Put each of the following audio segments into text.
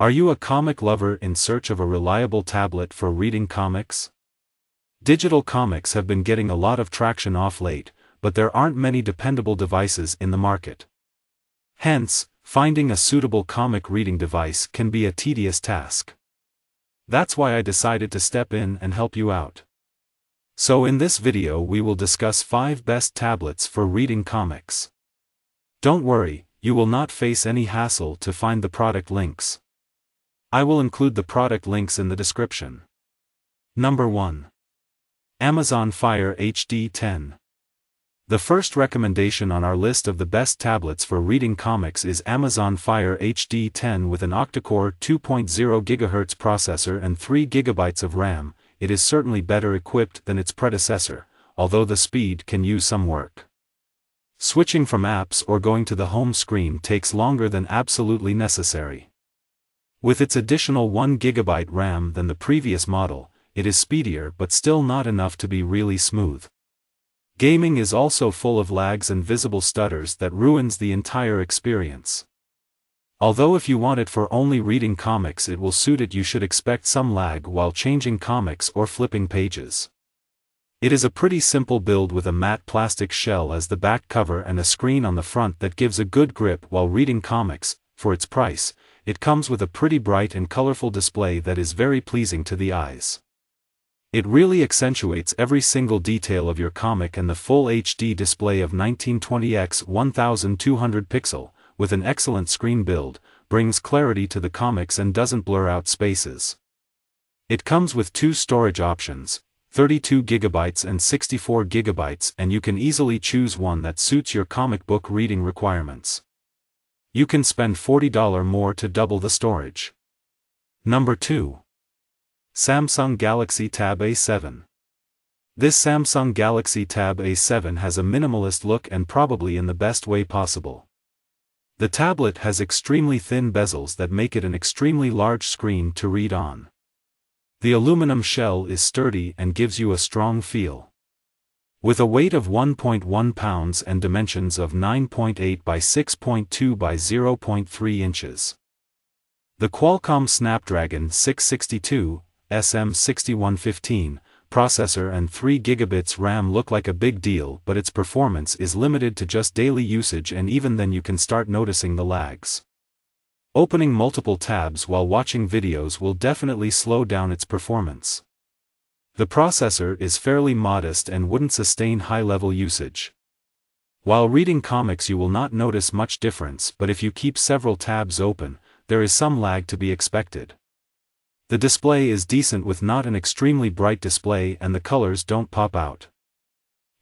Are you a comic lover in search of a reliable tablet for reading comics? Digital comics have been getting a lot of traction off late, but there aren't many dependable devices in the market. Hence, finding a suitable comic reading device can be a tedious task. That's why I decided to step in and help you out. So in this video we will discuss 5 best tablets for reading comics. Don't worry, you will not face any hassle to find the product links. I will include the product links in the description. Number 1. Amazon Fire HD 10. The first recommendation on our list of the best tablets for reading comics is Amazon Fire HD 10 with an octa-core 2.0 GHz processor and 3 GB of RAM. It is certainly better equipped than its predecessor, although the speed can use some work. Switching from apps or going to the home screen takes longer than absolutely necessary. With its additional 1 GB RAM than the previous model, it is speedier but still not enough to be really smooth. Gaming is also full of lags and visible stutters that ruins the entire experience. Although if you want it for only reading comics it will suit it, you should expect some lag while changing comics or flipping pages. It is a pretty simple build with a matte plastic shell as the back cover and a screen on the front that gives a good grip while reading comics. For its price, it comes with a pretty bright and colorful display that is very pleasing to the eyes. It really accentuates every single detail of your comic, and the full HD display of 1920x1200 pixel, with an excellent screen build, brings clarity to the comics and doesn't blur out spaces. It comes with 2 storage options, 32 GB and 64 GB, and you can easily choose one that suits your comic book reading requirements. You can spend $40 more to double the storage. Number 2. Samsung Galaxy Tab A7. This Samsung Galaxy Tab A7 has a minimalist look and probably in the best way possible. The tablet has extremely thin bezels that make it an extremely large screen to read on. The aluminum shell is sturdy and gives you a strong feel. With a weight of 1.1 pounds and dimensions of 9.8 by 6.2 by 0.3 inches. The Qualcomm Snapdragon 662, SM6115, processor and 3 GB RAM look like a big deal, but its performance is limited to just daily usage, and even then you can start noticing the lags. Opening multiple tabs while watching videos will definitely slow down its performance. The processor is fairly modest and wouldn't sustain high-level usage. While reading comics you will not notice much difference, but if you keep several tabs open, there is some lag to be expected. The display is decent with not an extremely bright display, and the colors don't pop out.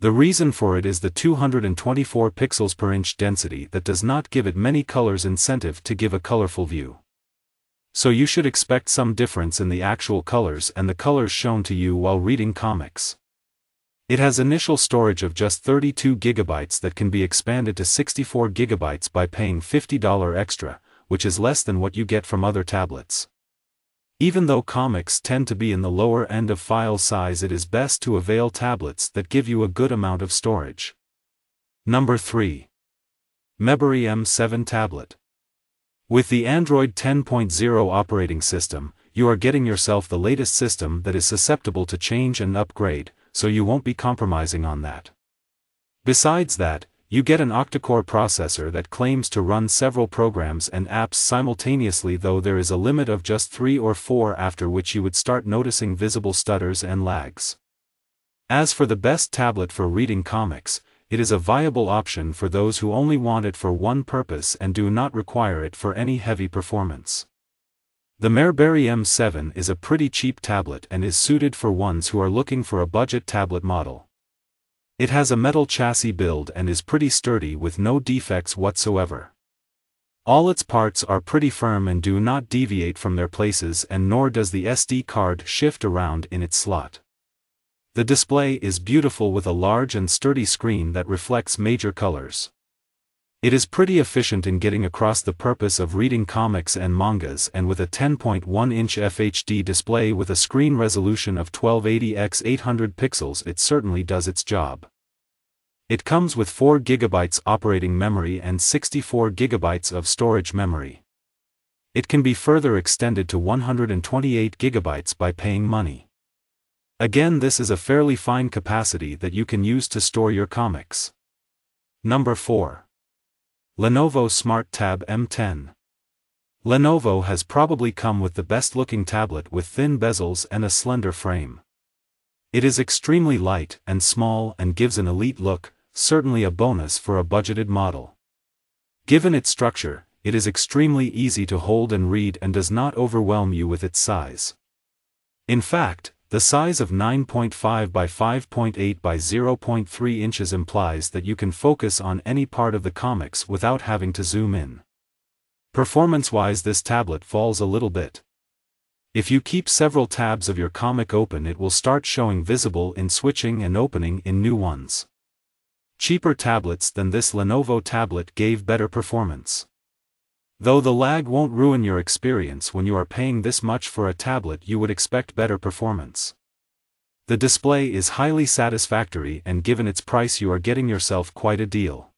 The reason for it is the 224 pixels per inch density that does not give it many colors incentive to give a colorful view. So you should expect some difference in the actual colors and the colors shown to you while reading comics. It has initial storage of just 32 GB that can be expanded to 64 GB by paying $50 extra, which is less than what you get from other tablets. Even though comics tend to be in the lower end of file size, it is best to avail tablets that give you a good amount of storage. Number 3. Meberry M7 Tablet. With the Android 10.0 operating system, you are getting yourself the latest system that is susceptible to change and upgrade, so you won't be compromising on that. Besides that, you get an octa-core processor that claims to run several programs and apps simultaneously, though there is a limit of just 3 or 4, after which you would start noticing visible stutters and lags. As for the best tablet for reading comics, it is a viable option for those who only want it for one purpose and do not require it for any heavy performance. The Meberry M7 is a pretty cheap tablet and is suited for ones who are looking for a budget tablet model. It has a metal chassis build and is pretty sturdy with no defects whatsoever. All its parts are pretty firm and do not deviate from their places, and nor does the SD card shift around in its slot. The display is beautiful with a large and sturdy screen that reflects major colors. It is pretty efficient in getting across the purpose of reading comics and mangas, and with a 10.1-inch FHD display with a screen resolution of 1280x800 pixels it certainly does its job. It comes with 4 GB operating memory and 64 GB of storage memory. it can be further extended to 128GB by paying money. Again, this is a fairly fine capacity that you can use to store your comics. Number 4. Lenovo Smart Tab M10. Lenovo has probably come with the best-looking tablet with thin bezels and a slender frame. It is extremely light and small and gives an elite look, certainly a bonus for a budgeted model. Given its structure, it is extremely easy to hold and read and does not overwhelm you with its size. In fact, the size of 9.5 by 5.8 by 0.3 inches implies that you can focus on any part of the comics without having to zoom in. Performance-wise, this tablet falls a little bit. If you keep several tabs of your comic open, it will start showing visible in switching and opening in new ones. Cheaper tablets than this Lenovo tablet gave better performance. Though the lag won't ruin your experience when you are paying this much for a tablet, you would expect better performance. The display is highly satisfactory, and given its price you are getting yourself quite a deal.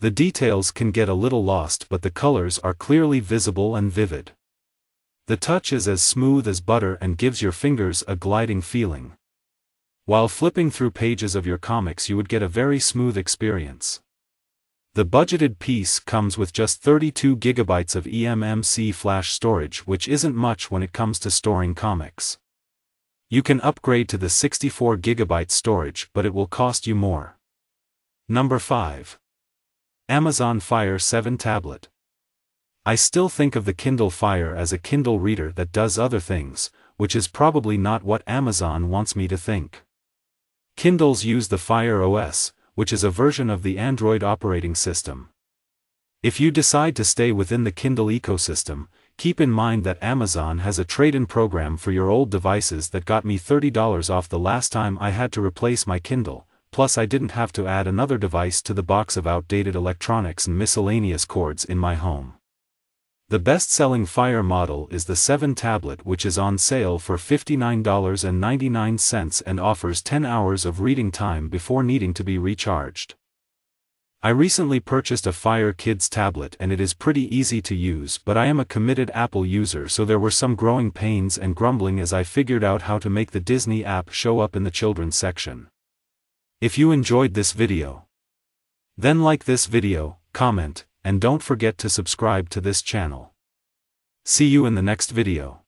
The details can get a little lost, but the colors are clearly visible and vivid. The touch is as smooth as butter and gives your fingers a gliding feeling. While flipping through pages of your comics you would get a very smooth experience. The budgeted piece comes with just 32GB of eMMC flash storage, which isn't much when it comes to storing comics. You can upgrade to the 64GB storage, but it will cost you more. Number 5. Amazon Fire 7 Tablet. I still think of the Kindle Fire as a Kindle reader that does other things, which is probably not what Amazon wants me to think. Kindles use the Fire OS, which is a version of the Android operating system. If you decide to stay within the Kindle ecosystem, keep in mind that Amazon has a trade-in program for your old devices that got me $30 off the last time I had to replace my Kindle, plus I didn't have to add another device to the box of outdated electronics and miscellaneous cords in my home. The best-selling Fire model is the 7 tablet, which is on sale for $59.99 and offers 10 hours of reading time before needing to be recharged. I recently purchased a Fire Kids tablet and it is pretty easy to use, but I am a committed Apple user, so there were some growing pains and grumbling as I figured out how to make the Disney app show up in the children's section. If you enjoyed this video, then like this video, comment, and don't forget to subscribe to this channel. See you in the next video.